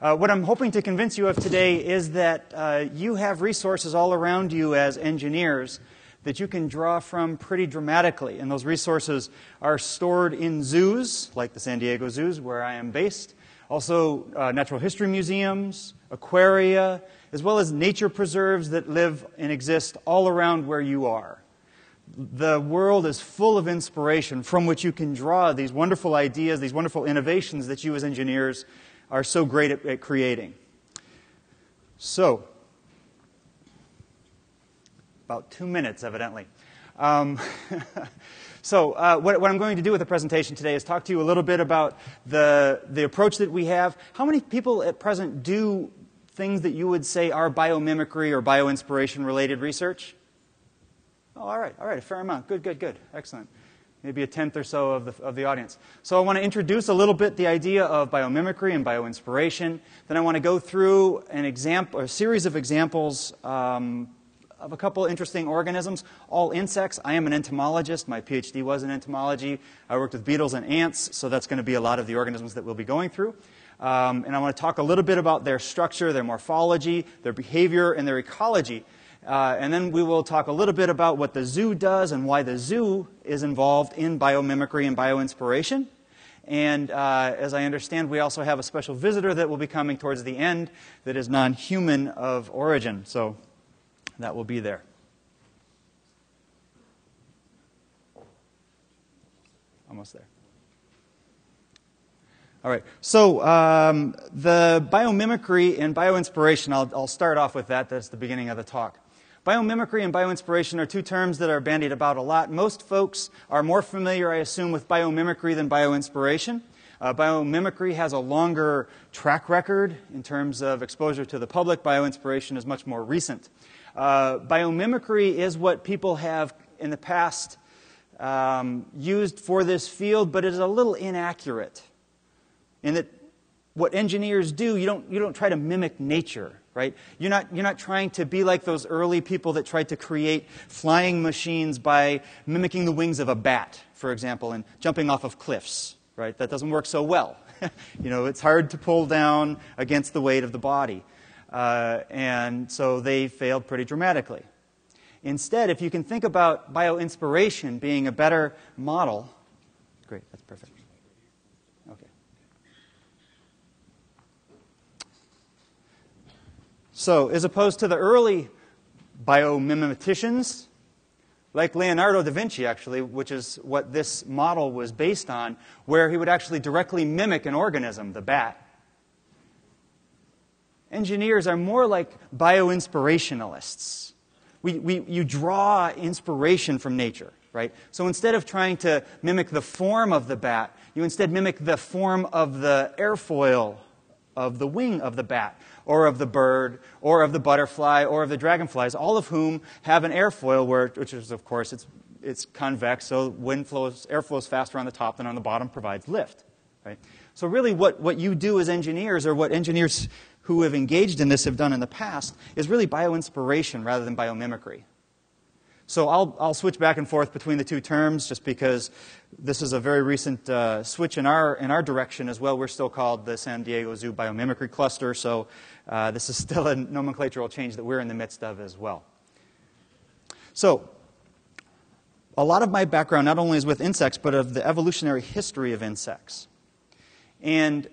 What I'm hoping to convince you of today is that you have resources all around you as engineers that you can draw from pretty dramatically. And those resources are stored in zoos, like the San Diego Zoos, where I am based, also natural history museums, aquaria, as well as nature preserves that live and exist all around where you are. The world is full of inspiration from which you can draw these wonderful ideas, these wonderful innovations that you as engineers are so great at creating. So, about 2 minutes, evidently. So what I'm going to do with the presentation today is talk to you a little bit about the approach that we have. How many people at present do things that you would say are biomimicry or bioinspiration related research? Oh, all right, a fair amount. Good, good, good. Excellent. Maybe a tenth or so of the audience. So I want to introduce a little bit the idea of biomimicry and bioinspiration. Then I want to go through an example, a series of examples of a couple interesting organisms, all insects. I am an entomologist. My PhD was in entomology. I worked with beetles and ants, so that's going to be a lot of the organisms that we'll be going through. And I want to talk a little bit about their structure, their morphology, their behavior, and their ecology. And then we will talk a little bit about what the zoo does and why the zoo is involved in biomimicry and bioinspiration. And as I understand, we also have a special visitor that will be coming towards the end that is non-human of origin. So that will be there. Almost there. All right, so the biomimicry and bioinspiration, I'll start off with that. That's the beginning of the talk. Biomimicry and bioinspiration are two terms that are bandied about a lot. Most folks are more familiar, I assume, with biomimicry than bioinspiration. Biomimicry has a longer track record in terms of exposure to the public. Bioinspiration is much more recent. Biomimicry is what people have in the past used for this field, but it is a little inaccurate in that what engineers do, you don't try to mimic nature. Right? You're not trying to be like those early people that tried to create flying machines by mimicking the wings of a bat, for example, and jumping off of cliffs. Right? That doesn't work so well. You know, it's hard to pull down against the weight of the body. And so they failed pretty dramatically. Instead, if you can think about bioinspiration being a better model. Great, that's perfect. So, as opposed to the early biomimeticians, like Leonardo da Vinci, actually, which is what this model was based on, where he would actually directly mimic an organism, the bat. Engineers are more like bioinspirationalists. You draw inspiration from nature, right? So instead of trying to mimic the form of the bat, you instead mimic the form of the airfoil of the wing of the bat, or of the bird, or of the butterfly, or of the dragonflies, all of whom have an airfoil, which is, of course, it's convex, so air flows faster on the top than on the bottom, provides lift. Right? So really what you do as engineers, or what engineers who have engaged in this have done in the past, is really bioinspiration rather than biomimicry. So I'll switch back and forth between the two terms just because this is a very recent switch in our direction as well. We're still called the San Diego Zoo Biomimicry Cluster, so this is still a nomenclatural change that we're in the midst of as well. So a lot of my background not only is with insects, but of the evolutionary history of insects. And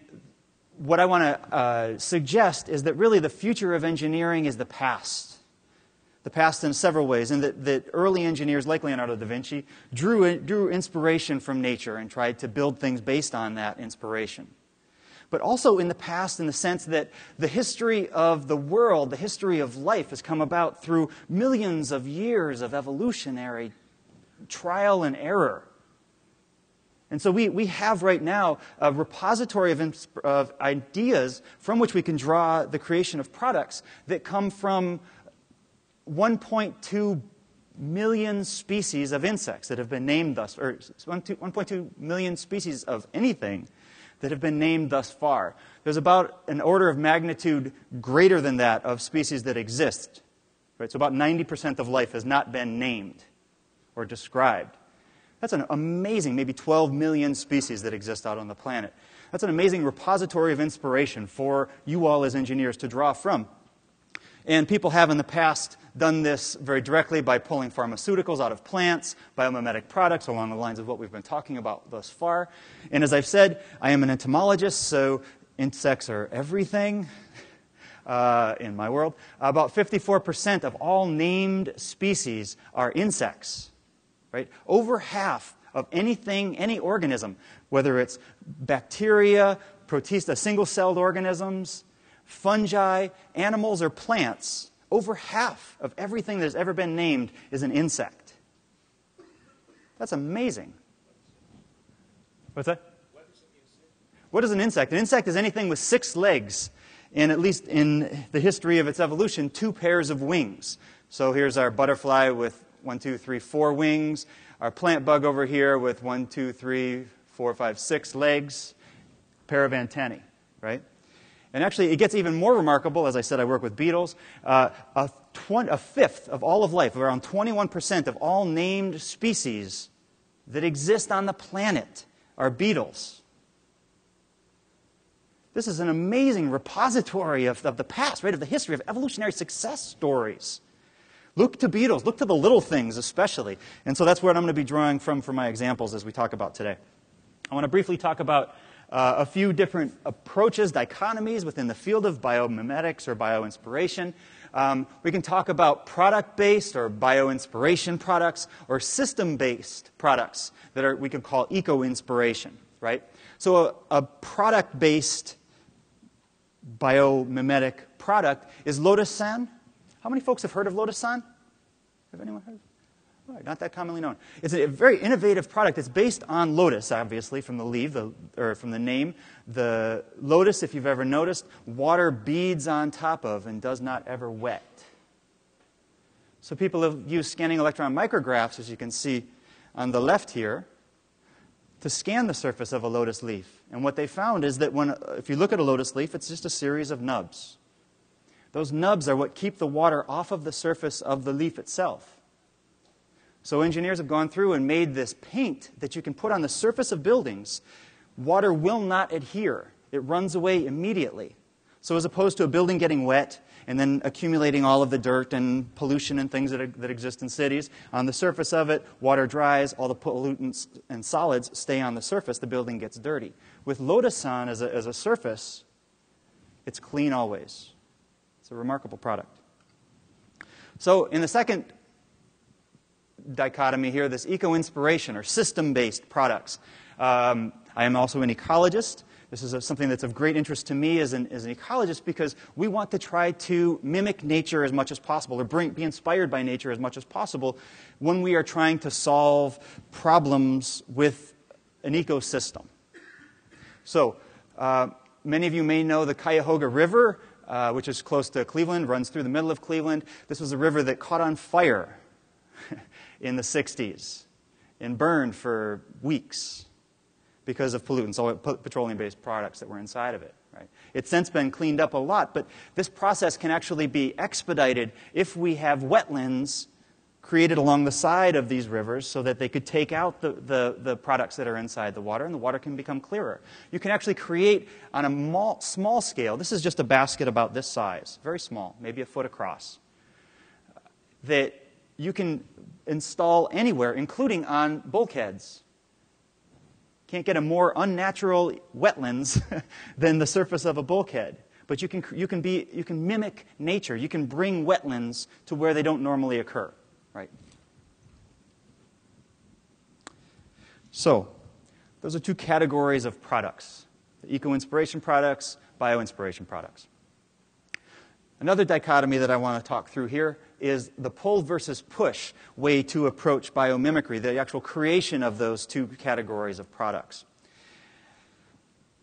what I want to suggest is that really the future of engineering is the past. The past in several ways, and that early engineers like Leonardo da Vinci drew inspiration from nature and tried to build things based on that inspiration. But also in the past in the sense that the history of the world, the history of life has come about through millions of years of evolutionary trial and error. And so we have right now a repository of ideas from which we can draw the creation of products that come from 1.2 million species of insects that have been named thus, or 1.2 million species of anything that have been named thus far. There's about an order of magnitude greater than that of species that exist. Right? So about 90% of life has not been named or described. That's an amazing, maybe 12 million species that exist out on the planet. That's an amazing repository of inspiration for you all as engineers to draw from. And people have in the past done this very directly by pulling pharmaceuticals out of plants, biomimetic products along the lines of what we've been talking about thus far. And as I've said, I am an entomologist, so insects are everything in my world. About 54% of all named species are insects, right? Over half of anything, any organism, whether it's bacteria, protista, single-celled organisms, fungi, animals, or plants, over half of everything that's ever been named is an insect. That's amazing. What's that? What is an insect? An insect is anything with 6 legs, and at least in the history of its evolution, 2 pairs of wings. So here's our butterfly with 1, 2, 3, 4 wings, our plant bug over here with 1, 2, 3, 4, 5, 6 legs, pair of antennae, right? And actually, it gets even more remarkable. As I said, I work with beetles. A fifth of all of life, around 21% of all named species that exist on the planet, are beetles. This is an amazing repository of the past, right, of the history of evolutionary success stories. Look to beetles. Look to the little things, especially. And so that's where I'm going to be drawing from for my examples as we talk about today. I want to briefly talk about a few different approaches, dichotomies within the field of biomimetics or bioinspiration. We can talk about product-based or bioinspiration products or system-based products that are, we can call eco-inspiration, right? So a product-based biomimetic product is Lotusan. How many folks have heard of Lotusan? Have anyone heard of it? Not that commonly known. It's a very innovative product. It's based on lotus, obviously, from the leaf, or from the name. The lotus, if you've ever noticed, water beads on top of and does not ever wet. So people have used scanning electron micrographs, as you can see on the left here, to scan the surface of a lotus leaf. And what they found is that if you look at a lotus leaf, it's just a series of nubs. Those nubs are what keep the water off of the surface of the leaf itself. So engineers have gone through and made this paint that you can put on the surface of buildings. Water will not adhere. It runs away immediately. So as opposed to a building getting wet and then accumulating all of the dirt and pollution and things that exist in cities, on the surface of it, water dries, all the pollutants and solids stay on the surface, the building gets dirty. With Lotusan as a surface, it's clean always. It's a remarkable product. So in the second dichotomy here, this eco-inspiration or system-based products. I am also an ecologist. This is something that's of great interest to me as an ecologist, because we want to try to mimic nature as much as possible, or be inspired by nature as much as possible when we are trying to solve problems with an ecosystem. So many of you may know the Cuyahoga River, which is close to Cleveland, runs through the middle of Cleveland. This was a river that caught on fire in the 60s and burned for weeks because of pollutants, all petroleum-based products that were inside of it. Right? It's since been cleaned up a lot, but this process can actually be expedited if we have wetlands created along the side of these rivers so that they could take out the products that are inside the water, and the water can become clearer. You can actually create on a small scale. This is just a basket about this size, very small, maybe a foot across, that you can install anywhere, including on bulkheads. Can't get a more unnatural wetlands than the surface of a bulkhead. But you can mimic nature. You can bring wetlands to where they don't normally occur, right? So those are two categories of products, the eco-inspiration products, bio-inspiration products. Another dichotomy that I want to talk through here is the pull versus push way to approach biomimicry, the actual creation of those two categories of products.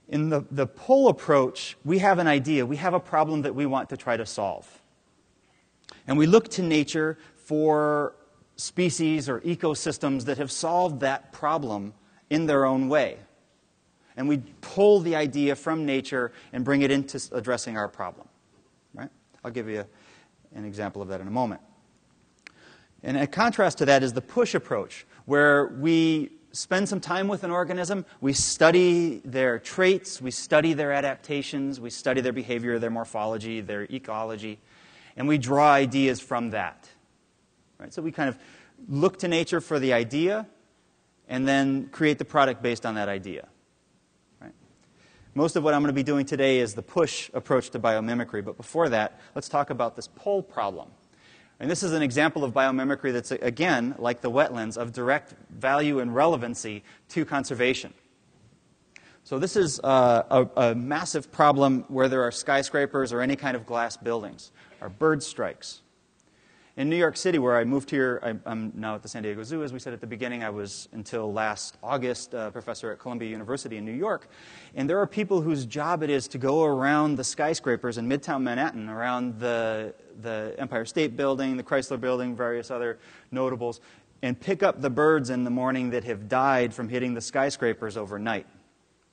In the pull approach, we have an idea. We have a problem that we want to try to solve. And we look to nature for species or ecosystems that have solved that problem in their own way. And we pull the idea from nature and bring it into addressing our problem. Right? I'll give you an example of that in a moment. And a contrast to that is the push approach, where we spend some time with an organism, we study their traits, we study their adaptations, we study their behavior, their morphology, their ecology, and we draw ideas from that. Right? So we kind of look to nature for the idea and then create the product based on that idea. Right? Most of what I'm going to be doing today is the push approach to biomimicry, but before that, let's talk about this pole problem. And this is an example of biomimicry that's, again, like the wetlands, of direct value and relevancy to conservation. So this is a massive problem where there are skyscrapers or any kind of glass buildings, or bird strikes. In New York City, where I moved here, I'm now at the San Diego Zoo. As we said at the beginning, I was, until last August, a professor at Columbia University in New York. And there are people whose job it is to go around the skyscrapers in Midtown Manhattan, around the Empire State Building, the Chrysler Building, various other notables, and pick up the birds in the morning that have died from hitting the skyscrapers overnight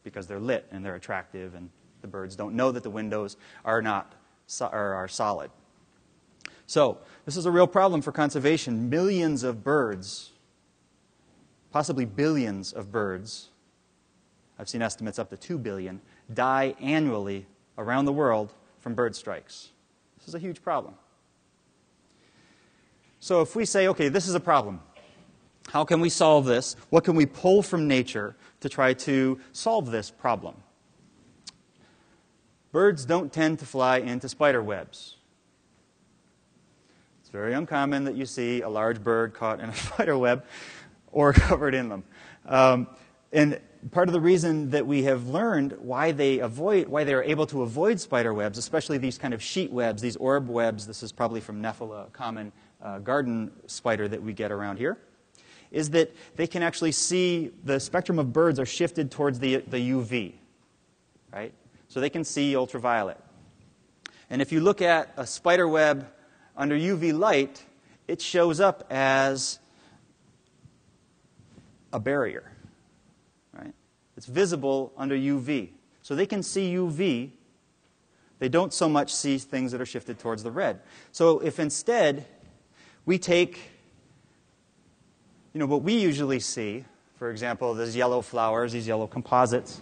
because they're lit and they're attractive and the birds don't know that the windows are not, or are solid. So this is a real problem for conservation. Millions of birds, possibly billions of birds, I've seen estimates up to 2 billion, die annually around the world from bird strikes. This is a huge problem. So if we say, okay, this is a problem, how can we solve this? What can we pull from nature to try to solve this problem? Birds don't tend to fly into spider webs. It's very uncommon that you see a large bird caught in a spider web or covered in them. And part of the reason that we have learned why they are able to avoid spider webs, especially these kind of sheet webs, these orb webs, this is probably from Nephila, a common garden spider that we get around here, is that they can actually see the spectrum of birds are shifted towards the UV, right? So they can see ultraviolet. And if you look at a spider web under UV light, it shows up as a barrier. Right? It's visible under UV. So they can see UV. They don't so much see things that are shifted towards the red. So if instead we take, you know, what we usually see, for example, these yellow flowers, these yellow composites,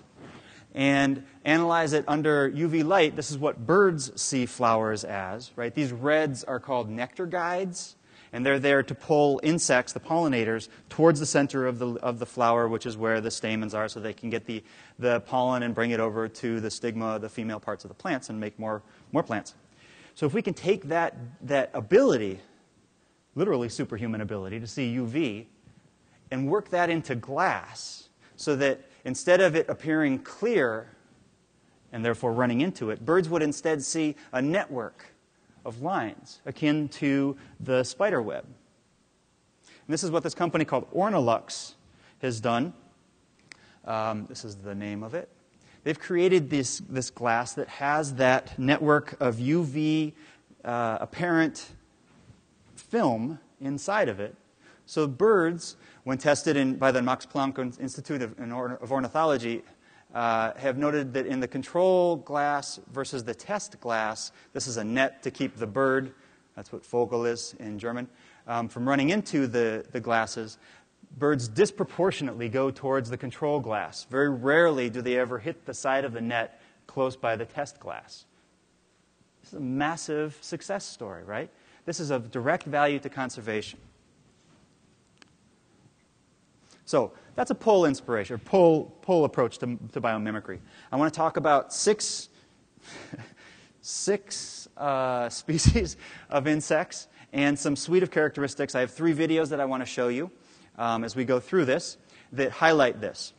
and analyze it under UV light, this is what birds see flowers as, right? These reds are called nectar guides, and they're there to pull insects, the pollinators, towards the center of the flower, which is where the stamens are, so they can get the pollen and bring it over to the stigma, the female parts of the plants, and make more plants. So if we can take that ability, literally superhuman ability, to see UV, and work that into glass so that instead of it appearing clear and therefore running into it, birds would instead see a network of lines akin to the spider web. And this is what this company called Ornalux has done. This is the name of it. They've created this glass that has that network of UV apparent film inside of it. So birds, when tested by the Max Planck Institute of Ornithology, have noted that in the control glass versus the test glass, this is a net to keep the bird, that's what Vogel is in German, from running into the glasses, birds disproportionately go towards the control glass. Very rarely do they ever hit the side of the net close by the test glass. This is a massive success story, right? This is of direct value to conservation. So that's a pole inspiration, or pole approach to biomimicry. I want to talk about six species of insects and some suite of characteristics. I have 3 videos that I want to show you as we go through this that highlight this.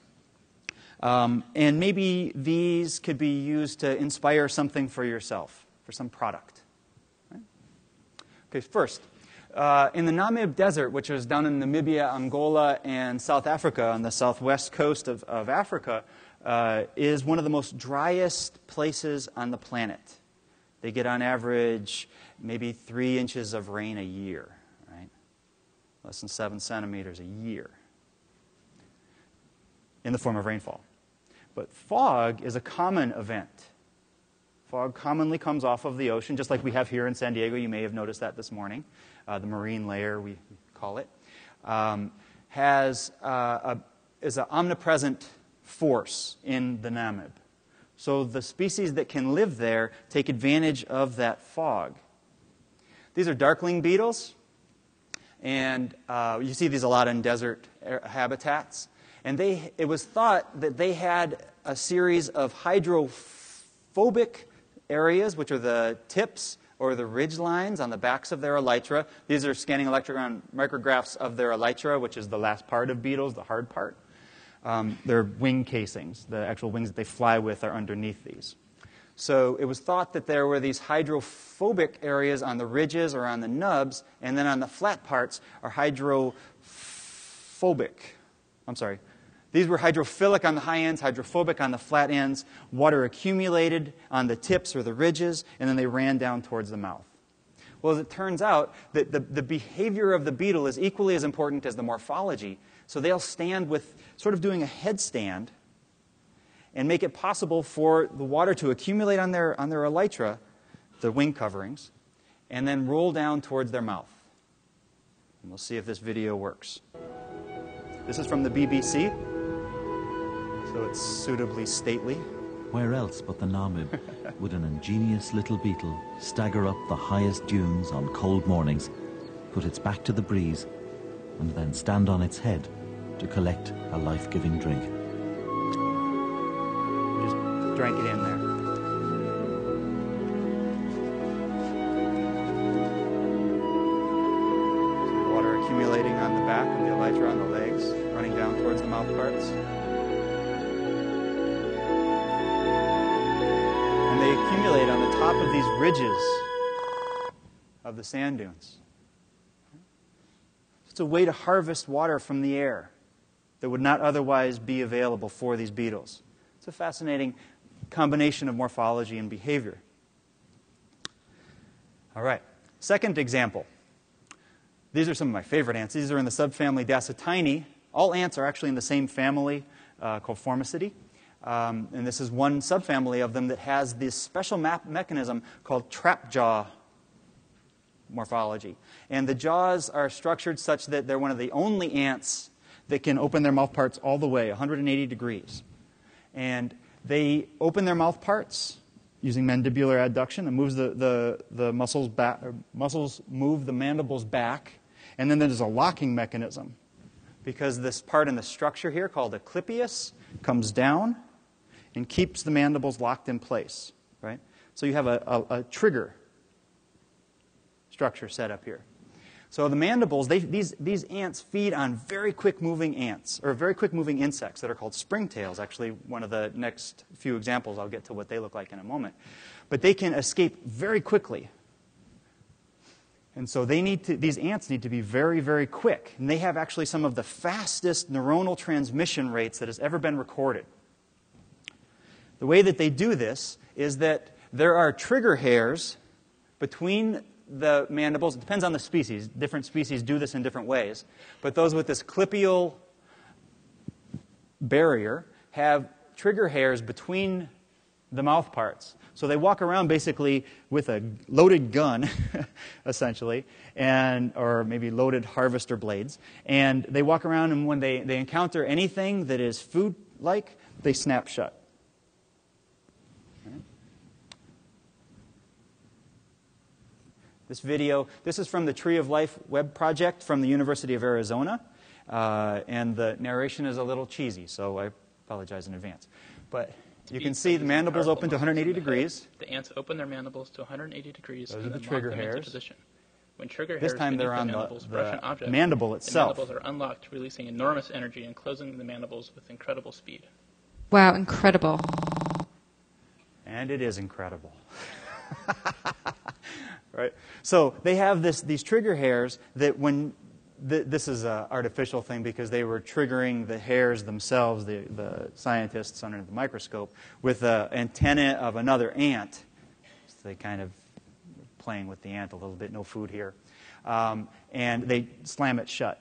And maybe these could be used to inspire something for yourself, for some product. Right? Okay, first. In the Namib Desert, which is down in Namibia, Angola, and South Africa, on the southwest coast of Africa, is one of the most driest places on the planet. They get, on average, maybe 3 inches of rain a year, right? Less than 7 centimeters a year in the form of rainfall. But fog is a common event. Fog commonly comes off of the ocean, just like we have here in San Diego. You may have noticed that this morning. The marine layer, we call it, has is an omnipresent force in the Namib. So the species that can live there take advantage of that fog. These are darkling beetles, and you see these a lot in desert habitats. And it was thought that they had a series of hydrophobic areas, which are the tips or the ridge lines on the backs of their elytra. These are scanning electron micrographs of their elytra, which is the last part of beetles, the hard part. Their wing casings, the actual wings that they fly with, are underneath these. So it was thought that there were these hydrophobic areas on the ridges or on the nubs, and then on the flat parts are hydrophobic. I'm sorry. These were hydrophilic on the high ends, hydrophobic on the flat ends. Water accumulated on the tips or the ridges, and then they ran down towards the mouth. Well, as it turns out, that the behavior of the beetle is equally as important as the morphology. So they'll stand with sort of doing a headstand and make it possible for the water to accumulate on their elytra, the wing coverings, and then roll down towards their mouth. And we'll see if this video works. This is from the BBC. So it's suitably stately. Where else but the Namib would an ingenious little beetle stagger up the highest dunes on cold mornings, put its back to the breeze, and then stand on its head to collect a life-giving drink. Just drank it in there. Some water accumulating on the back and the elytra on the legs, running down towards the mouth parts. They accumulate on the top of these ridges of the sand dunes. It's a way to harvest water from the air that would not otherwise be available for these beetles. It's a fascinating combination of morphology and behavior. All right, second example. These are some of my favorite ants. These are in the subfamily Dasytinae. All ants are actually in the same family called Formicidae. And this is one subfamily of them that has this special mechanism called trap jaw morphology. And the jaws are structured such that they're one of the only ants that can open their mouth parts all the way, 180 degrees. And they open their mouth parts using mandibular adduction. It moves the muscles back, or muscles move the mandibles back. And then there's a locking mechanism, because this part in the structure here called a clypeus comes down and keeps the mandibles locked in place, right? So you have a trigger structure set up here. So the mandibles, these ants feed on very quick-moving ants, or very quick-moving insects that are called springtails. Actually, one of the next few examples, I'll get to what they look like in a moment. But they can escape very quickly. And so these ants need to be very, very quick. And they have actually some of the fastest neuronal transmission rates that has ever been recorded. The way that they do this is that there are trigger hairs between the mandibles. It depends on the species. Different species do this in different ways. But those with this clypeal barrier have trigger hairs between the mouth parts. So they walk around basically with a loaded gun, essentially, or maybe loaded harvester blades. And they walk around, and when they encounter anything that is food-like, they snap shut. Right. This video, this is from the Tree of Life web project from the University of Arizona. And the narration is a little cheesy, so I apologize in advance. But you can see the mandibles open to 180 degrees. The ants open their mandibles to 180 degrees and then lock them into position. When trigger hairs beneath the mandibles brush an object, the mandibles are unlocked, releasing enormous energy and closing the mandibles with incredible speed. Wow, incredible. And it is incredible. Right? So they have these trigger hairs that when... This is an artificial thing because they were triggering the hairs themselves, the scientists under the microscope, with an antenna of another ant. So they kind of playing with the ant a little bit, no food here. And they slam it shut.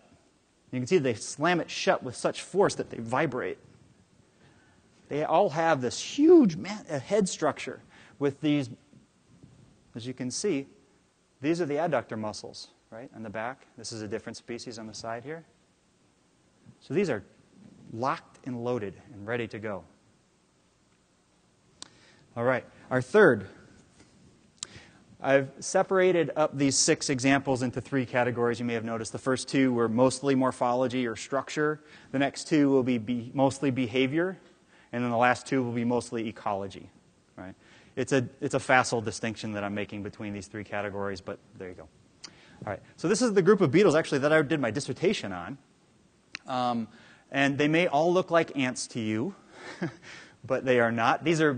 You can see they slam it shut with such force that they vibrate. They all have this huge head structure with these, as you can see, these are the adductor muscles. Right, on the back. This is a different species on the side here. So these are locked and loaded and ready to go. All right, our third. I've separated up these 6 examples into 3 categories. You may have noticed the first 2 were mostly morphology or structure. The next 2 will be mostly behavior. And then the last 2 will be mostly ecology. Right? It's a facile distinction that I'm making between these 3 categories, but there you go. All right, so this is the group of beetles, actually, that I did my dissertation on. And they may all look like ants to you, but they are not. These are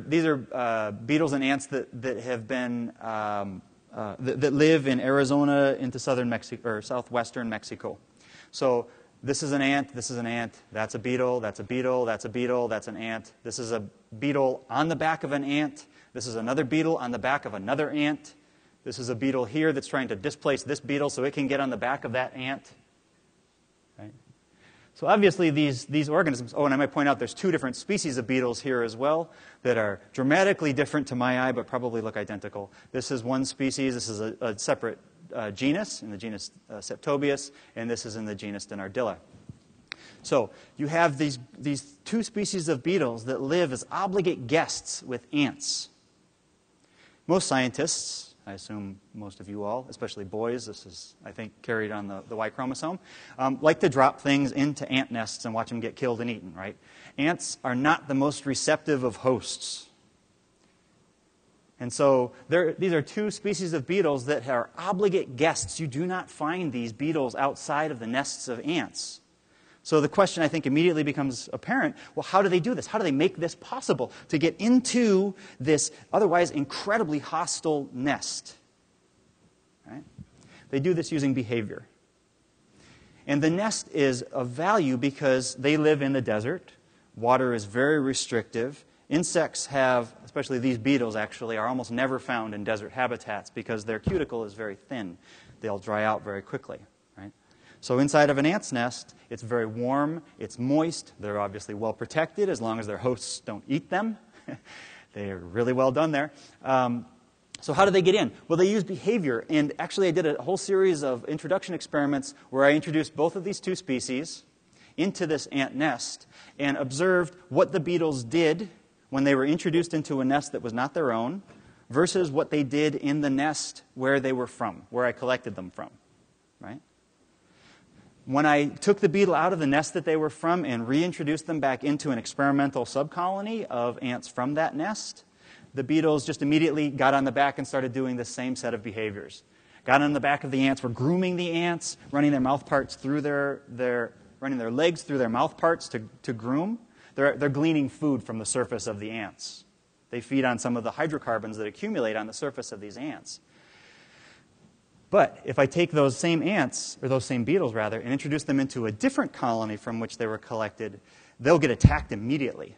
beetles and ants that have been that live in Arizona into southern Mexico or southwestern Mexico. So this is an ant. This is an ant. That's a beetle. That's a beetle. That's a beetle. That's an ant. This is a beetle on the back of an ant. This is another beetle on the back of another ant. This is a beetle here that's trying to displace this beetle so it can get on the back of that ant. Right? So obviously these organisms, oh, and I might point out there's 2 different species of beetles here as well that are dramatically different to my eye but probably look identical. This is one species. This is a separate genus, in the genus Septobius, and this is in the genus Dinardilla. So you have these 2 species of beetles that live as obligate guests with ants. Most scientists, I assume most of you all, especially boys, this is, I think, carried on the Y chromosome, like to drop things into ant nests and watch them get killed and eaten, right? Ants are not the most receptive of hosts. And so these are 2 species of beetles that are obligate guests. You do not find these beetles outside of the nests of ants. So the question, I think, immediately becomes apparent. Well, how do they do this? How do they make this possible to get into this otherwise incredibly hostile nest? Right? They do this using behavior. And the nest is of value because they live in the desert. Water is very restrictive. Insects have, especially these beetles actually, are almost never found in desert habitats because their cuticle is very thin. They'll dry out very quickly. So inside of an ant's nest, it's very warm, it's moist, they're obviously well protected as long as their hosts don't eat them. They're really well done there. So how do they get in? Well, they use behavior. And actually, I did a whole series of introduction experiments where I introduced both of these 2 species into this ant nest and observed what the beetles did when they were introduced into a nest that was not their own versus what they did in the nest where they were from, where I collected them from, right? When I took the beetle out of the nest that they were from and reintroduced them back into an experimental subcolony of ants from that nest, the beetles just immediately got on the back and started doing the same set of behaviors. Got on the back of the ants, were grooming the ants, running their mouth parts through running their legs through their mouth parts to groom. They're gleaning food from the surface of the ants. They feed on some of the hydrocarbons that accumulate on the surface of these ants. But if I take those same ants, or those same beetles rather, and introduce them into a different colony from which they were collected, they'll get attacked immediately.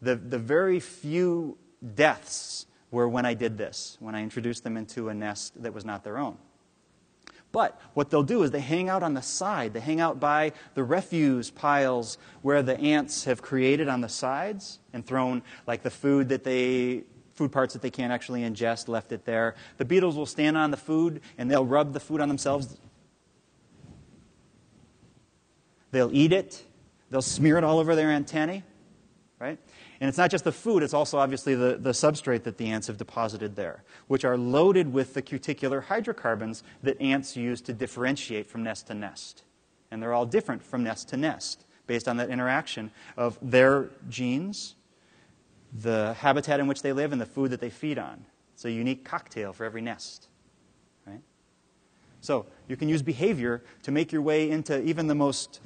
The very few deaths were when I did this, when I introduced them into a nest that was not their own. But what they'll do is they hang out on the side. They hang out by the refuse piles where the ants have created on the sides and thrown like the food that they food parts that they can't actually ingest, left it there. The beetles will stand on the food, and they'll rub the food on themselves. They'll eat it. They'll smear it all over their antennae, right? And it's not just the food. It's also, obviously, the substrate that the ants have deposited there, which are loaded with the cuticular hydrocarbons that ants use to differentiate from nest to nest. And they're all different from nest to nest based on that interaction of their genes, the habitat in which they live, and the food that they feed on. It's a unique cocktail for every nest. Right? So you can use behavior to make your way into even the most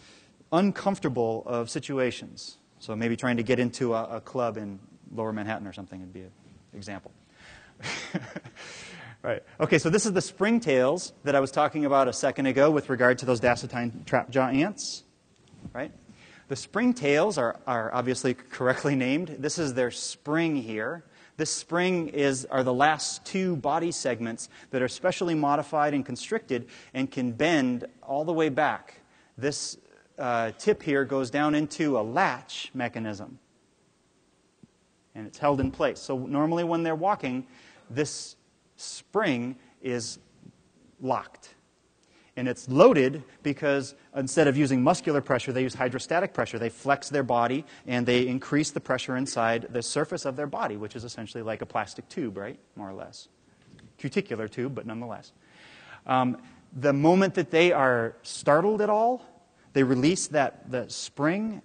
uncomfortable of situations. So maybe trying to get into a club in Lower Manhattan or something would be an example. Right. Okay, so this is the springtails that I was talking about a second ago with regard to those Dasytinae trapjaw ants. Right? The springtails are obviously correctly named. This is their spring here. This spring are the last 2 body segments that are specially modified and constricted and can bend all the way back. This tip here goes down into a latch mechanism, and it's held in place. So normally when they're walking, this spring is locked. And it's loaded because instead of using muscular pressure, they use hydrostatic pressure. They flex their body, and they increase the pressure inside the surface of their body, which is essentially like a plastic tube, right? More or less. Cuticular tube, but nonetheless. The moment that they are startled at all, they release that spring,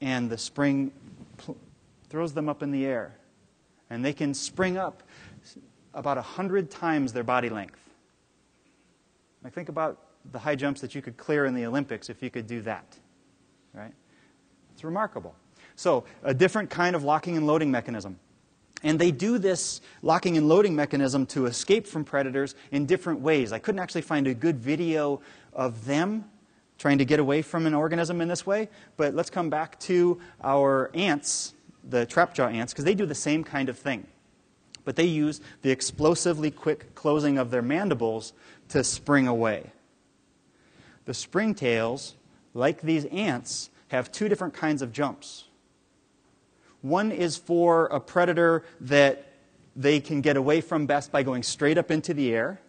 and the spring throws them up in the air. And they can spring up about 100 times their body length. Like, think about the high jumps that you could clear in the Olympics if you could do that, right? It's remarkable. So a different kind of locking and loading mechanism. And they do this locking and loading mechanism to escape from predators in different ways. I couldn't actually find a good video of them trying to get away from an organism in this way, but let's come back to our ants, the trapjaw ants, because they do the same kind of thing. But they use the explosively quick closing of their mandibles to spring away. The springtails, like these ants, have two different kinds of jumps. One is for a predator that they can get away from best by going straight up into the air.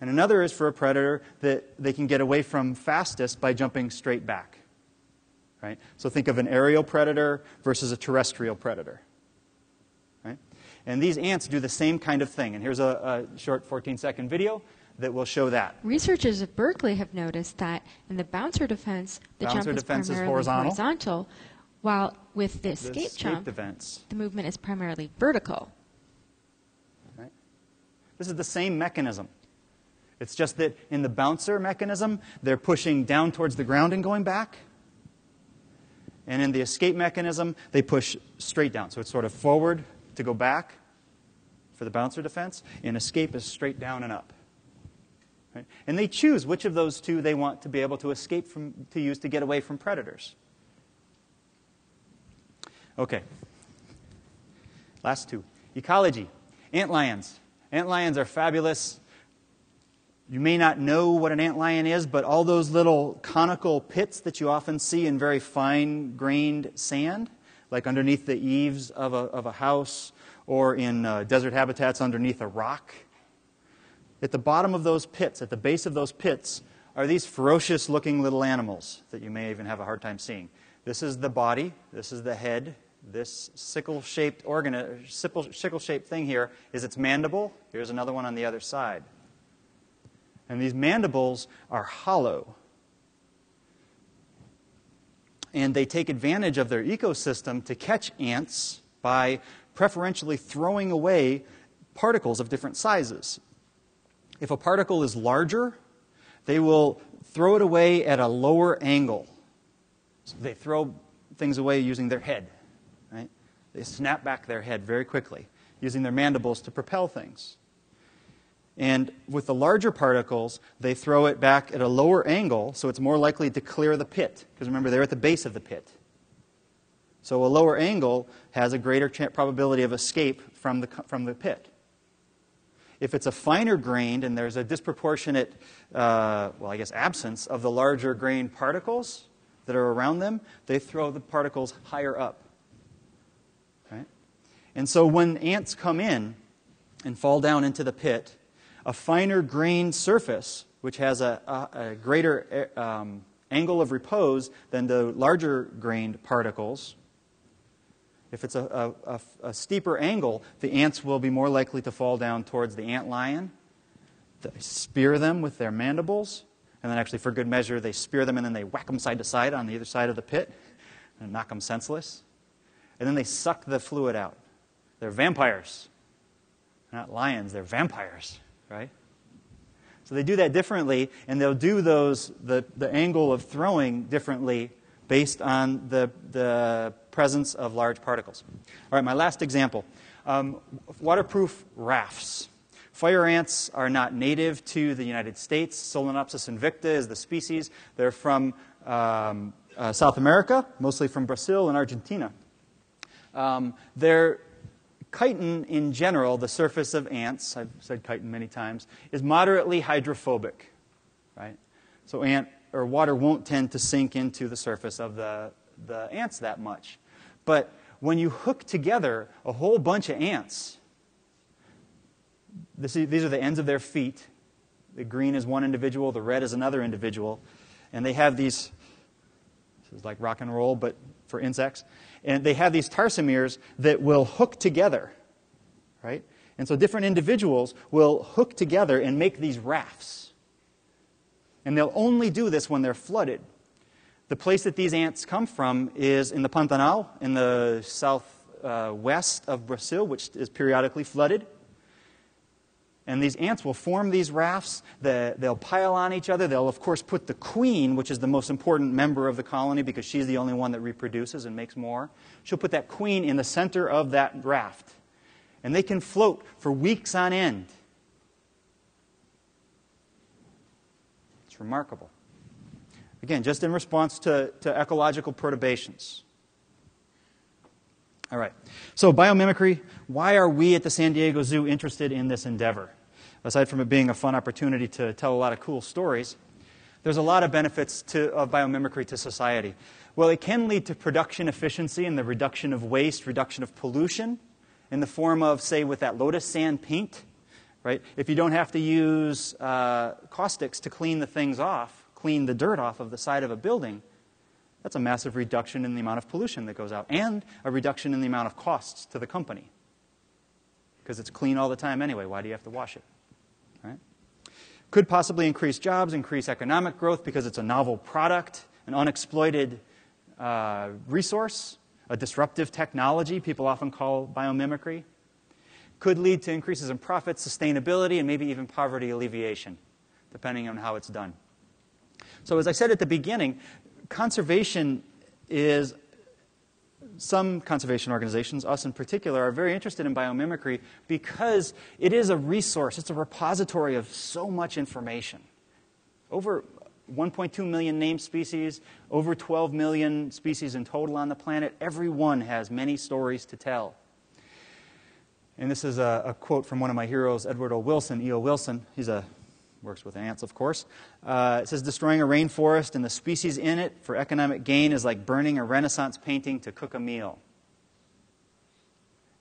And another is for a predator that they can get away from fastest by jumping straight back. Right? So think of an aerial predator versus a terrestrial predator. And these ants do the same kind of thing. And here's a short 14-second video that will show that. Researchers at Berkeley have noticed that in the bouncer defense, the jump is primarily horizontal, while with the escape jump, the movement is primarily vertical. Right. This is the same mechanism. It's just that in the bouncer mechanism, they're pushing down towards the ground and going back. And in the escape mechanism, they push straight down. So it's sort of forward to go back for the bouncer defense, and escape is straight down and up. Right? And they choose which of those two they want to be able to escape from, to use to get away from predators. Okay. Last two. Ecology. Antlions. Antlions are fabulous. You may not know what an antlion is, but all those little conical pits that you often see in very fine-grained sand, like underneath the eaves of a house or in desert habitats underneath a rock. At the bottom of those pits, at the base of those pits, are these ferocious-looking little animals that you may even have a hard time seeing. This is the body. This is the head. This sickle-shaped sickle-shaped thing here is its mandible. Here's another one on the other side. And these mandibles are hollow. And they take advantage of their ecosystem to catch ants by preferentially throwing away particles of different sizes. If a particle is larger, they will throw it away at a lower angle. So they throw things away using their head. Right? They snap back their head very quickly, using their mandibles to propel things. And with the larger particles, they throw it back at a lower angle, so it's more likely to clear the pit. Because remember, they're at the base of the pit. So a lower angle has a greater probability of escape from the pit. If it's a finer grained and there's a disproportionate, well, I guess, absence of the larger grained particles that are around them, they throw the particles higher up. Right? And so when ants come in and fall down into the pit, a finer-grained surface, which has a greater angle of repose than the larger-grained particles, if it's a steeper angle, the ants will be more likely to fall down towards the antlion. They spear them with their mandibles, and then actually, for good measure, they spear them and then they whack them side to side on the other side of the pit and knock them senseless. And then they suck the fluid out. They're vampires. They're not lions, they're vampires. Right? So they do that differently, and they'll do the angle of throwing differently based on the presence of large particles. All right, my last example. Waterproof rafts. Fire ants are not native to the United States. Solenopsis invicta is the species. They're from South America, mostly from Brazil and Argentina. They're chitin in general, the surface of ants, I've said chitin many times, is moderately hydrophobic, right? So ant or water won't tend to sink into the surface of the ants that much. But when you hook together a whole bunch of ants, these are the ends of their feet, The green is one individual, the red is another individual. And they have these, this is like rock and roll, but for insects. And they have these tarsomeres that will hook together, right? And so different individuals will hook together and make these rafts. And they'll only do this when they're flooded. The place that these ants come from is in the Pantanal, in the southwest of Brazil, which is periodically flooded. And these ants will form these rafts. They'll pile on each other. They'll, of course, put the queen, which is the most important member of the colony because she's the only one that reproduces and makes more. She'll put that queen in the center of that raft. And they can float for weeks on end. It's remarkable. Again, just in response to ecological perturbations. All right, so biomimicry, why are we at the San Diego Zoo interested in this endeavor? Aside from it being a fun opportunity to tell a lot of cool stories, there's a lot of benefits of biomimicry to society. Well, it can lead to production efficiency and the reduction of waste, reduction of pollution, in the form of, say, with that Lotusan paint, right? If you don't have to use caustics to clean the things off, clean the dirt off of the side of a building, that's a massive reduction in the amount of pollution that goes out and a reduction in the amount of costs to the company because it's clean all the time anyway. Why do you have to wash it? Right? Could possibly increase jobs, increase economic growth because it's a novel product, an unexploited resource, a disruptive technology people often call biomimicry. Could lead to increases in profits, sustainability, and maybe even poverty alleviation, depending on how it's done. So as I said at the beginning, conservation is, some conservation organizations, us in particular, are very interested in biomimicry because it is a resource. It's a repository of so much information. Over 1.2 million named species, over 12 million species in total on the planet. Everyone has many stories to tell. And this is a quote from one of my heroes, Edward O. Wilson, E.O. Wilson. He's works with ants, of course. It says, destroying a rainforest and the species in it for economic gain is like burning a Renaissance painting to cook a meal.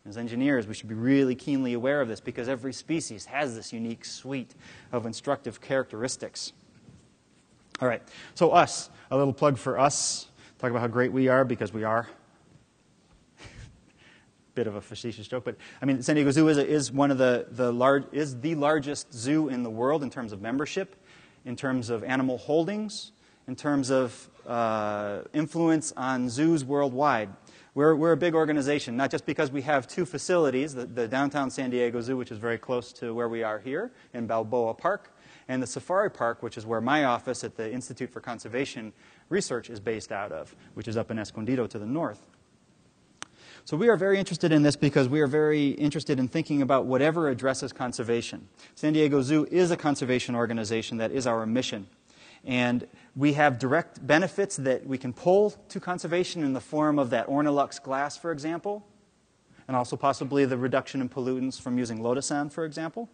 As engineers, we should be really keenly aware of this because every species has this unique suite of instructive characteristics. All right, so us, a little plug for us. Talk about how great we are because we are. Bit of a facetious joke, but I mean, San Diego Zoo is one of the largest zoo in the world in terms of membership, in terms of animal holdings, in terms of influence on zoos worldwide. We're a big organization, not just because we have two facilities, the downtown San Diego Zoo, which is very close to where we are here in Balboa Park, and the Safari Park, which is where my office at the Institute for Conservation Research is based out of, which is up in Escondido to the north. So we are very interested in this because we are very interested in thinking about whatever addresses conservation. San Diego Zoo is a conservation organization. That is our mission. And we have direct benefits that we can pull to conservation in the form of that Ornalux glass, for example, and also possibly the reduction in pollutants from using Lotusan, for example.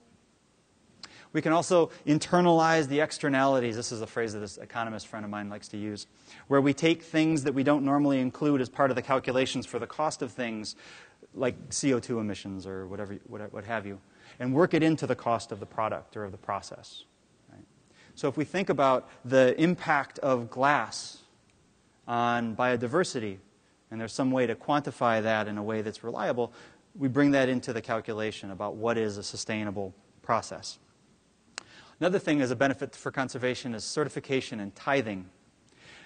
We can also internalize the externalities. This is a phrase that this economist friend of mine likes to use, where we take things that we don't normally include as part of the calculations for the cost of things, like CO2 emissions or whatever, what have you, and work it into the cost of the product or of the process. Right? So if we think about the impact of glass on biodiversity, and there's some way to quantify that in a way that's reliable, we bring that into the calculation about what is a sustainable process. Another thing as a benefit for conservation is certification and tithing,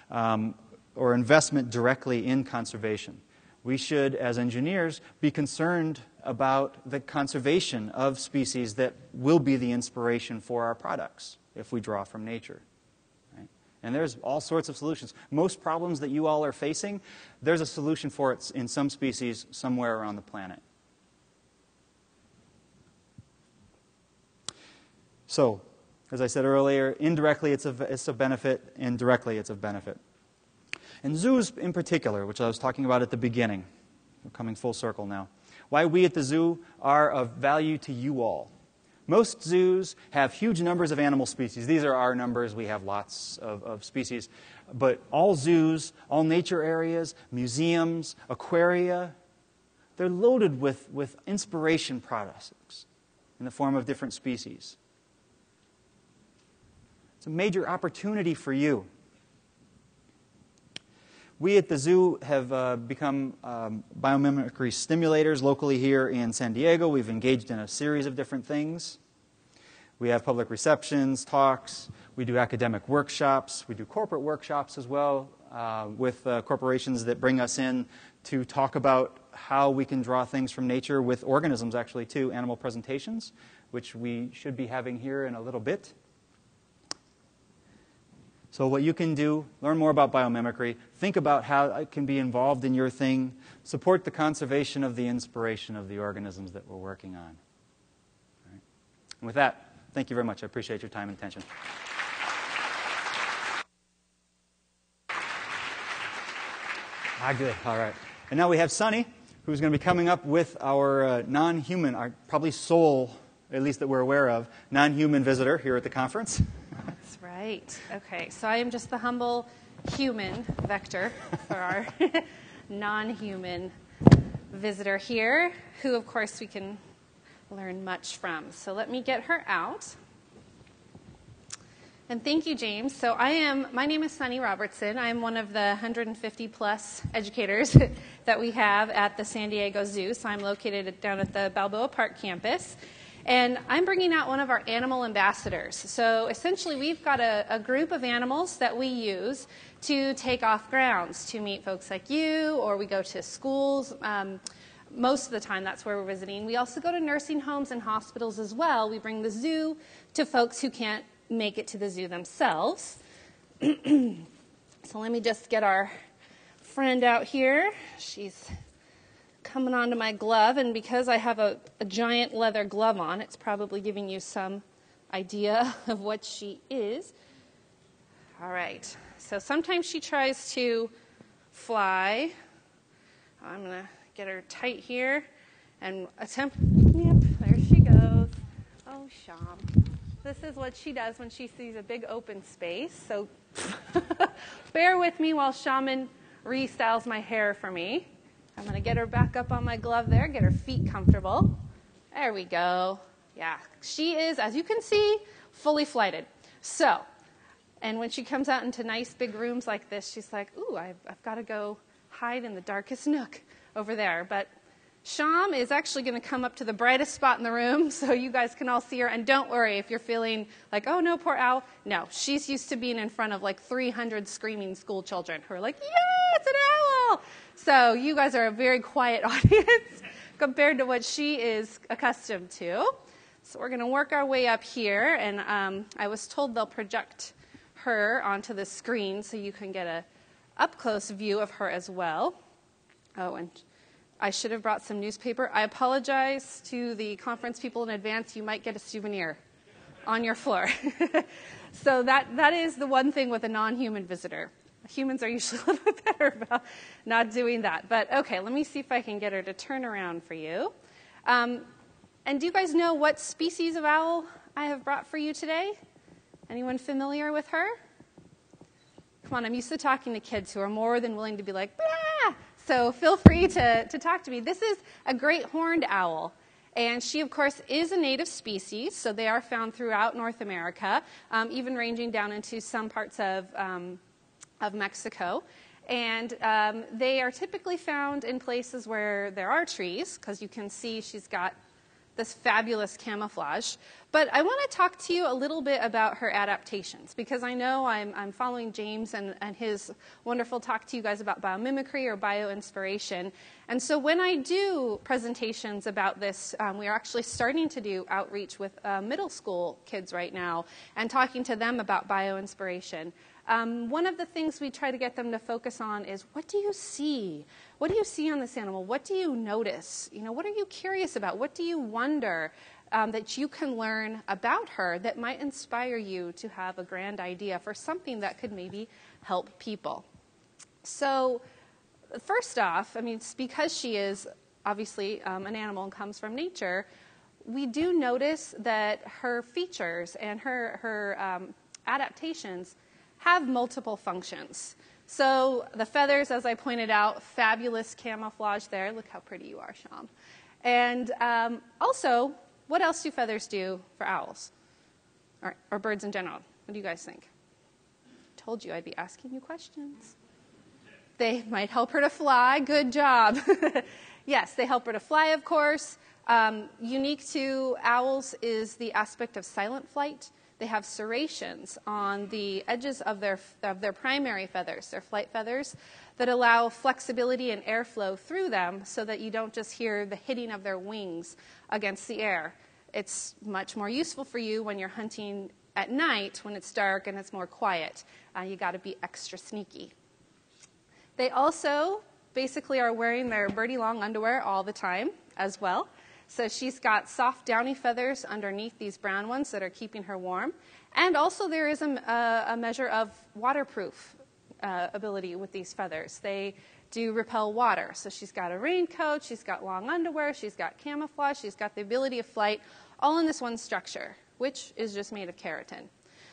or investment directly in conservation. We should, as engineers, be concerned about the conservation of species that will be the inspiration for our products if we draw from nature. Right? And there's all sorts of solutions. Most problems that you all are facing, there's a solution for it in some species somewhere around the planet. So, as I said earlier, indirectly it's a benefit, and directly it's a benefit. And zoos in particular, which I was talking about at the beginning, we're coming full circle now, why we at the zoo are of value to you all. Most zoos have huge numbers of animal species. These are our numbers. We have lots of species. But all zoos, all nature areas, museums, aquaria, they're loaded with inspiration products in the form of different species. It's a major opportunity for you. We at the zoo have become biomimicry stimulators locally here in San Diego. We've engaged in a series of different things. We have public receptions, talks. We do academic workshops. We do corporate workshops as well with corporations that bring us in to talk about how we can draw things from nature with organisms, actually, too, animal presentations, which we should be having here in a little bit. So what you can do, learn more about biomimicry, think about how it can be involved in your thing, support the conservation of the inspiration of the organisms that we're working on. All right. And with that, thank you very much. I appreciate your time and attention. Ah, good. All right. And now we have Sunny, who's going to be coming up with our non-human, our probably sole, at least that we're aware of, non-human visitor here at the conference. Right. Okay. So I am just the humble human vector for our non-human visitor here, who, of course, we can learn much from. So let me get her out. And thank you, James. So my name is Sunny Robertson. I'm one of the 150-plus educators that we have at the San Diego Zoo. So I'm located down at the Balboa Park campus. And I'm bringing out one of our animal ambassadors. So essentially, we've got a group of animals that we use to take off grounds, to meet folks like you, or we go to schools. Most of the time, that's where we're visiting. We also go to nursing homes and hospitals as well. We bring the zoo to folks who can't make it to the zoo themselves. So let me just get our friend out here. She's coming onto my glove, and because I have a giant leather glove on, it's probably giving you some idea of what she is. All right, so sometimes she tries to fly. I'm gonna get her tight here and attempt, yep, there she goes. Oh, Sham. This is what she does when she sees a big open space, so bear with me while Shaman restyles my hair for me. I'm going to get her back up on my glove there, get her feet comfortable. There we go. Yeah, she is, as you can see, fully flighted. So, and when she comes out into nice big rooms like this, she's like, ooh, I've got to go hide in the darkest nook over there. But Sham is actually going to come up to the brightest spot in the room so you guys can all see her. And don't worry if you're feeling like, oh, no, poor owl. No, she's used to being in front of like 300 screaming school children who are like, yeah, it's an owl. So you guys are a very quiet audience compared to what she is accustomed to. So we're going to work our way up here. And I was told they'll project her onto the screen so you can get a up-close view of her as well. Oh, and I should have brought some newspaper. I apologize to the conference people in advance. You might get a souvenir on your floor. So that is the one thing with a non-human visitor. Humans are usually a little bit better about not doing that. But okay, let me see if I can get her to turn around for you. And do you guys know what species of owl I have brought for you today? Anyone familiar with her? Come on, I'm used to talking to kids who are more than willing to be like, bah! So feel free to talk to me. This is a great horned owl. And she, of course, is a native species, so they are found throughout North America, even ranging down into some parts of Mexico. And they are typically found in places where there are trees, because you can see she's got this fabulous camouflage. But I want to talk to you a little bit about her adaptations, because I know I'm following James and his wonderful talk to you guys about biomimicry or bioinspiration. And so when I do presentations about this, we are actually starting to do outreach with middle school kids right now and talking to them about bioinspiration. One of the things we try to get them to focus on is, what do you see? What do you see on this animal? What do you notice? You know, what are you curious about? What do you wonder that you can learn about her that might inspire you to have a grand idea for something that could maybe help people? So first off, I mean, because she is obviously an animal and comes from nature, we do notice that her features and her adaptations have multiple functions. So the feathers, as I pointed out, fabulous camouflage there. Look how pretty you are, Sham. And also, what else do feathers do for owls or birds in general? What do you guys think? Told you I'd be asking you questions. They might help her to fly. Good job. Yes, they help her to fly, of course. Unique to owls is the aspect of silent flight. They have serrations on the edges of their primary feathers, their flight feathers, that allow flexibility and airflow through them so that you don't just hear the hitting of their wings against the air. It's much more useful for you when you're hunting at night when it's dark and it's more quiet. You got to be extra sneaky. They also basically are wearing their birdie long underwear all the time as well. So she's got soft downy feathers underneath these brown ones that are keeping her warm. And also there is a measure of waterproof ability with these feathers. They do repel water. So she's got a raincoat, she's got long underwear, she's got camouflage, she's got the ability of flight, all in this one structure, which is just made of keratin.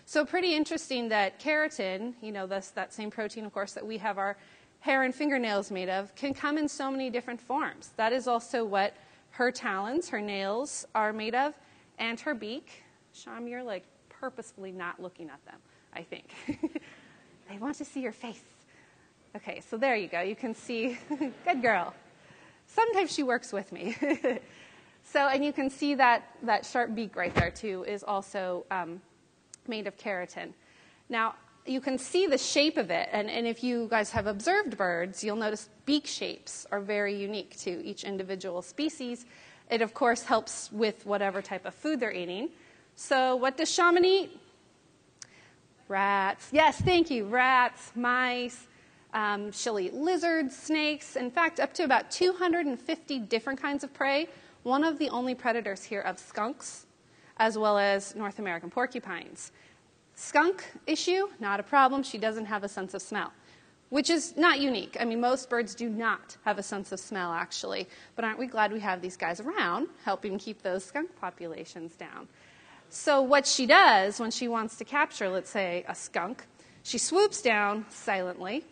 So pretty interesting that keratin, you know, that same protein, of course, that we have our hair and fingernails made of, can come in so many different forms. That is also what her talons, her nails, are made of, and her beak. Sham, you're like purposefully not looking at them, I think. They want to see your face. Okay, so there you go. You can see, good girl. Sometimes she works with me. So, and you can see that sharp beak right there, too, is also made of keratin. Now, you can see the shape of it, and if you guys have observed birds, you'll notice beak shapes are very unique to each individual species. It, of course, helps with whatever type of food they're eating. So what does Shaman eat? Rats. Yes, thank you. Rats, mice. She'll eat lizards, snakes. In fact, up to about 250 different kinds of prey. One of the only predators here of skunks, as well as North American porcupines. Skunk issue, not a problem. She doesn't have a sense of smell, which is not unique. I mean, most birds do not have a sense of smell, actually. But aren't we glad we have these guys around helping keep those skunk populations down? So what she does when she wants to capture, let's say, a skunk, she swoops down silently,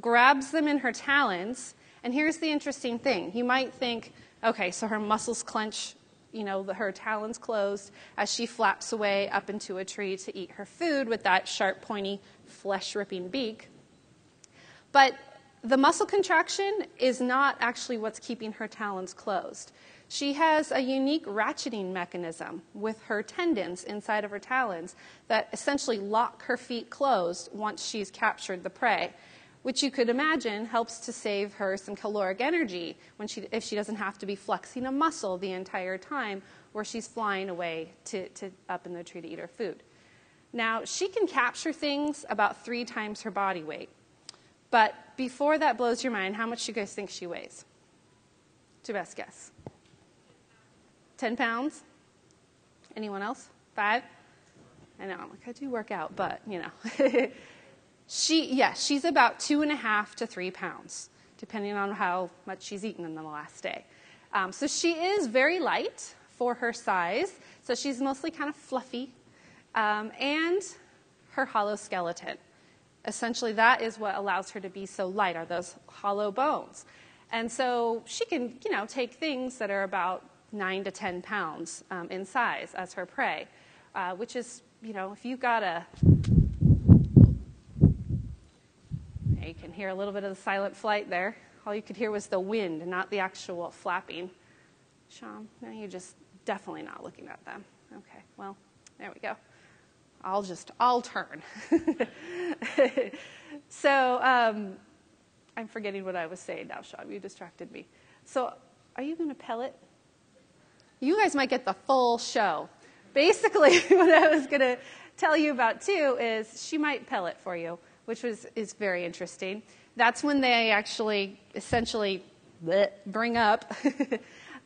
grabs them in her talons, and here's the interesting thing. You might think, okay, so her muscles clench, you know, her talons closed as she flaps away up into a tree to eat her food with that sharp, pointy, flesh-ripping beak. But the muscle contraction is not actually what's keeping her talons closed. She has a unique ratcheting mechanism with her tendons inside of her talons that essentially lock her feet closed once she's captured the prey, which you could imagine helps to save her some caloric energy when if she doesn't have to be flexing a muscle the entire time where she's flying away to up in the tree to eat her food. Now, she can capture things about 3 times her body weight. But before that blows your mind, how much do you guys think she weighs? To best guess. 10 pounds? Anyone else? 5? I know, I'm like, I do work out, but, you know. She's about 2.5 to 3 pounds, depending on how much she's eaten in the last day. So she is very light for her size, so she's mostly kind of fluffy. And her hollow skeleton. Essentially, that is what allows her to be so light, are those hollow bones. And so she can, you know, take things that are about 9 to 10 pounds in size as her prey, which is, you know, if you've got a... You can hear a little bit of the silent flight there. All you could hear was the wind, not the actual flapping. Sham, no, you're just definitely not looking at them. Okay, well, there we go. I'll turn. So, I'm forgetting what I was saying now, Sham. You distracted me. So, are you going to pellet? You guys might get the full show. Basically, what I was going to tell you about, too, is she might pellet for you, which is very interesting. That's when they actually essentially bring up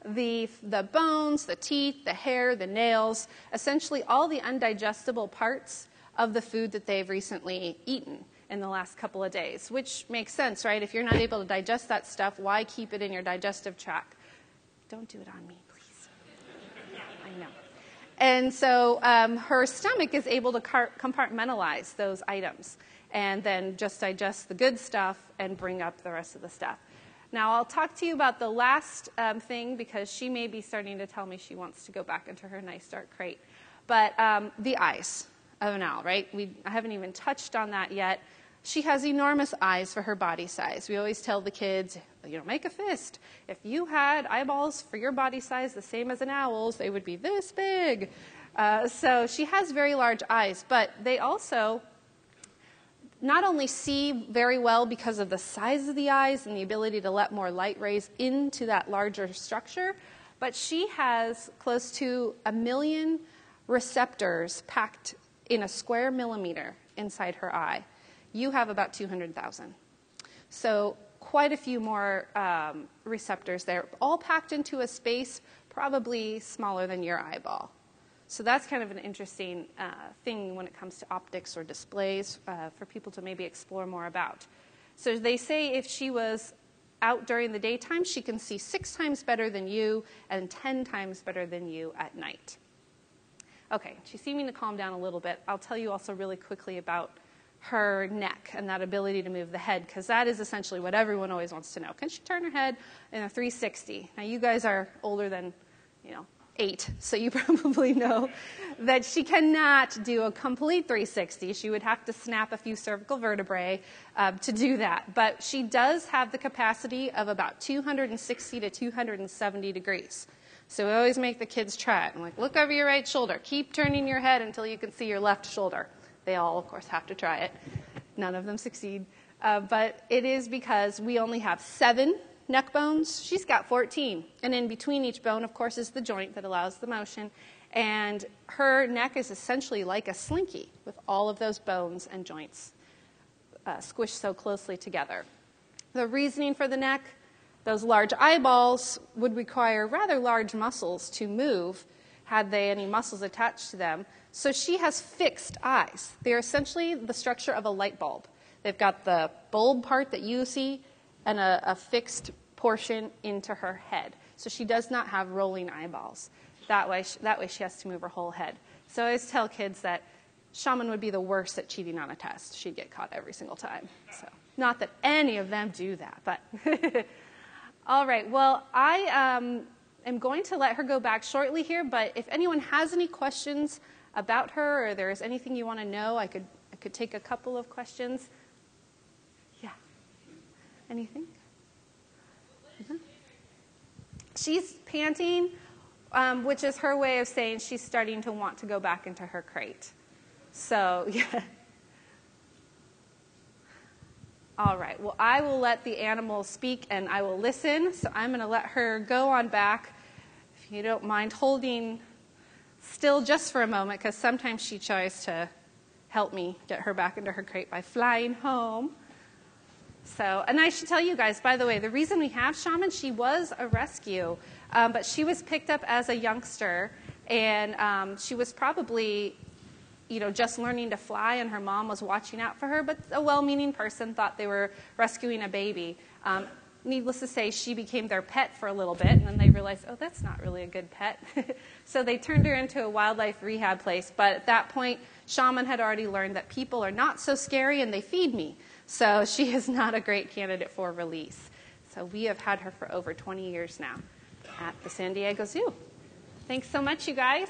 the bones, the teeth, the hair, the nails, essentially all the undigestible parts of the food that they've recently eaten in the last couple of days, which makes sense, right? If you're not able to digest that stuff, why keep it in your digestive tract? Don't do it on me, please. I know. And so her stomach is able to compartmentalize those items, and then just digest the good stuff and bring up the rest of the stuff. Now, I'll talk to you about the last thing, because she may be starting to tell me she wants to go back into her nice dark crate. But the eyes. of an owl, right? I haven't even touched on that yet. She has enormous eyes for her body size. We always tell the kids, you know, make a fist. If you had eyeballs for your body size the same as an owl's, they would be this big. So she has very large eyes, but they also not only see very well because of the size of the eyes and the ability to let more light rays into that larger structure, but she has close to 1 million receptors packed in a square millimeter inside her eye. You have about 200,000. So quite a few more receptors there, all packed into a space probably smaller than your eyeball. So that's kind of an interesting thing when it comes to optics or displays for people to maybe explore more about. So they say if she was out during the daytime, she can see 6 times better than you and 10 times better than you at night. Okay, she's seeming to calm down a little bit. I'll tell you also really quickly about her neck and that ability to move the head, because that is essentially what everyone always wants to know. Can she turn her head in a 360? Now, you guys are older than, you know, 8, so you probably know that she cannot do a complete 360. She would have to snap a few cervical vertebrae to do that. But she does have the capacity of about 260 to 270 degrees. So we always make the kids try it. I'm like, look over your right shoulder. Keep turning your head until you can see your left shoulder. They all, of course, have to try it. None of them succeed. But it is because we only have 7 neck bones. She's got 14. And in between each bone, of course, is the joint that allows the motion. And her neck is essentially like a slinky with all of those bones and joints squished so closely together. The reasoning for the neck, those large eyeballs would require rather large muscles to move had they any muscles attached to them. So she has fixed eyes. They're essentially the structure of a light bulb. They've got the bulb part that you see and a fixed portion into her head. So she does not have rolling eyeballs. That way she has to move her whole head. So I always tell kids that Shaman would be the worst at cheating on a test. She'd get caught every single time. So not that any of them do that, but... All right, well, I am going to let her go back shortly here, but if anyone has any questions about her or there is anything you want to know, I could take a couple of questions. Yeah. Anything? Mm-hmm. She's panting, which is her way of saying she's starting to want to go back into her crate. So, yeah. All right, well, I will let the animal speak and I will listen, so I'm going to let her go on back. If you don't mind holding still just for a moment, because sometimes she tries to help me get her back into her crate by flying home. So, and I should tell you guys, by the way, the reason we have Shaman, she was a rescue, but she was picked up as a youngster, and she was probably... you know, just learning to fly, and her mom was watching out for her, but a well-meaning person thought they were rescuing a baby. Needless to say, she became their pet for a little bit, and then they realized, oh, that's not really a good pet. So they turned her into a wildlife rehab place, but at that point, Shaman had already learned that people are not so scary and they feed me, so she is not a great candidate for release. So we have had her for over 20 years now at the San Diego Zoo. Thanks so much, you guys.